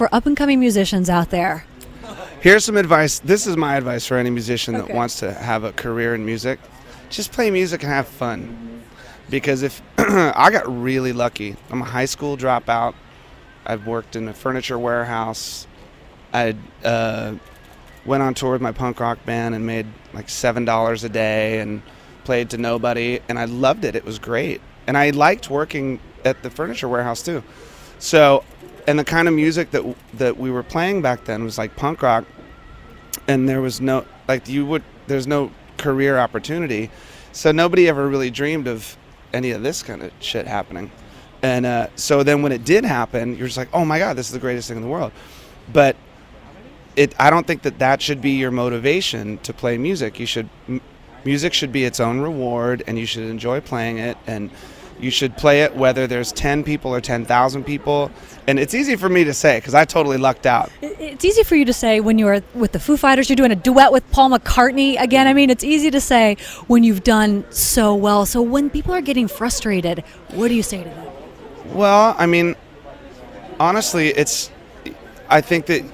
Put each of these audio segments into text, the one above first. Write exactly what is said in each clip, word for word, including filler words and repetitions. for up-and-coming musicians out there? Here's some advice. This is my advice for any musician that okay. wants to have a career in music. Just play music and have fun. Because if I got really lucky. I'm a high school dropout. I've worked in a furniture warehouse. I uh, went on tour with my punk rock band and made like seven dollars a day and played to nobody. And I loved it. It was great. And I liked working at the furniture warehouse too. So, and the kind of music that that we were playing back then was like punk rock. And there was no, like you would, there's no career opportunity. So nobody ever really dreamed of any of this kind of shit happening. And uh, so then when it did happen, you're just like, oh my God, this is the greatest thing in the world. But it, I don't think that that should be your motivation to play music. You should, m music should be its own reward, and you should enjoy playing it, and you should play it whether there's ten people or ten thousand people. And it's easy for me to say, because I totally lucked out. It's easy for you to say when you were with the Foo Fighters, you're doing a duet with Paul McCartney again. I mean, it's easy to say when you've done so well. So when people are getting frustrated, what do you say to them? Well, I mean, honestly, it's, I think that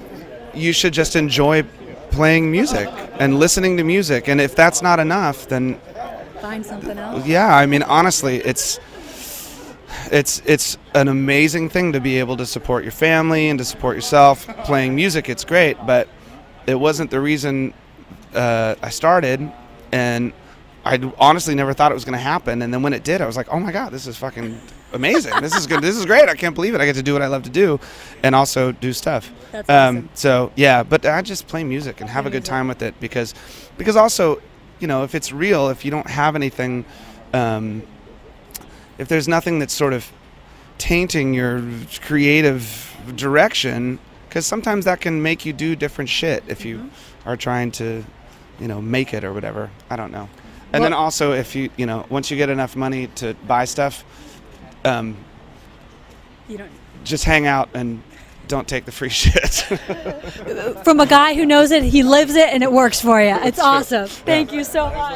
you should just enjoy playing music and listening to music. And if that's not enough, then find something else. Yeah, I mean, honestly, it's, it's, it's an amazing thing to be able to support your family and to support yourself. Playing music, it's great, but it wasn't the reason uh, I started. And I honestly never thought it was going to happen. And then when it did, I was like, oh my God, this is fucking amazing. This is good. This is great. I can't believe it. I get to do what I love to do and also do stuff. That's um, awesome. So yeah, but I just play music and have play a good music. time with it, because, because also, you know, if it's real, if you don't have anything, um, if there's nothing that's sort of tainting your creative direction, because sometimes that can make you do different shit if mm-hmm. you are trying to, you know, make it or whatever. I don't know. And well, then also if you, you know, once you get enough money to buy stuff, Um, you don't just hang out and don't take the free shit. From a guy who knows it, he lives it, and it works for you. It's awesome. Thank you so much.